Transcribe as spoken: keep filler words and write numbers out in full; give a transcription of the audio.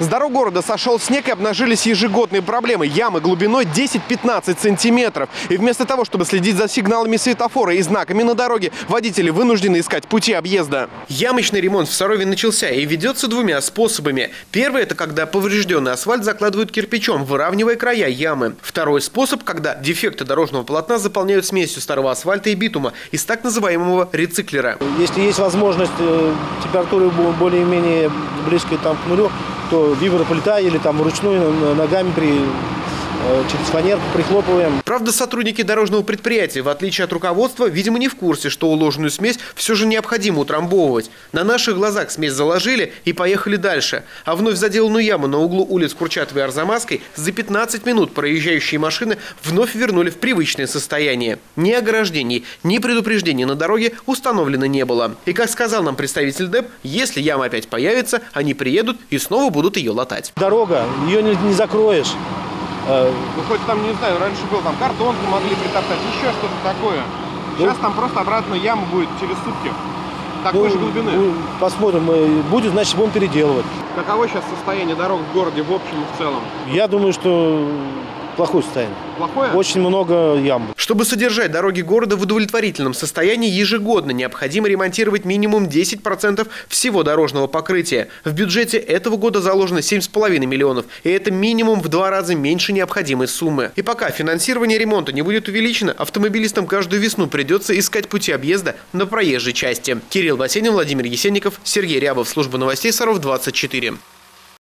С дорог города сошел снег, и обнажились ежегодные проблемы. Ямы глубиной десять-пятнадцать сантиметров. И вместо того, чтобы следить за сигналами светофора и знаками на дороге, водители вынуждены искать пути объезда. Ямочный ремонт в Сарове начался и ведется двумя способами. Первый – это когда поврежденный асфальт закладывают кирпичом, выравнивая края ямы. Второй способ – когда дефекты дорожного полотна заполняют смесью старого асфальта и битума из так называемого рециклера. Если есть возможность температуры более-менее близкой там к нулю, то виброплита или там вручную ногами при... через фанерку прихлопываем. Правда, сотрудники дорожного предприятия, в отличие от руководства, видимо, не в курсе, что уложенную смесь все же необходимо утрамбовывать. На наших глазах смесь заложили и поехали дальше. А вновь заделанную яму на углу улиц Курчатовой и Арзамасской за пятнадцать минут проезжающие машины вновь вернули в привычное состояние. Ни ограждений, ни предупреждений на дороге установлено не было. И, как сказал нам представитель ДЭП, если яма опять появится, они приедут и снова будут ее латать. Дорога, ее не, не закроешь. Ну, хоть там, не знаю, раньше был там картон, могли притоптать, еще что-то такое. Сейчас там просто обратно яма будет через сутки. Такой ну, же глубины. Посмотрим. Будет, значит, будем переделывать. Каково сейчас состояние дорог в городе в общем и в целом? Я думаю, что... плохое состояние. Плохое? Очень много ям. Чтобы содержать дороги города в удовлетворительном состоянии, ежегодно необходимо ремонтировать минимум десять процентов всего дорожного покрытия. В бюджете этого года заложено семь с половиной миллионов. И это минимум в два раза меньше необходимой суммы. И пока финансирование ремонта не будет увеличено, автомобилистам каждую весну придется искать пути объезда на проезжей части. Кирилл Басенин, Владимир Есеньев, Сергей Рябов. Служба новостей Саров, двадцать четыре.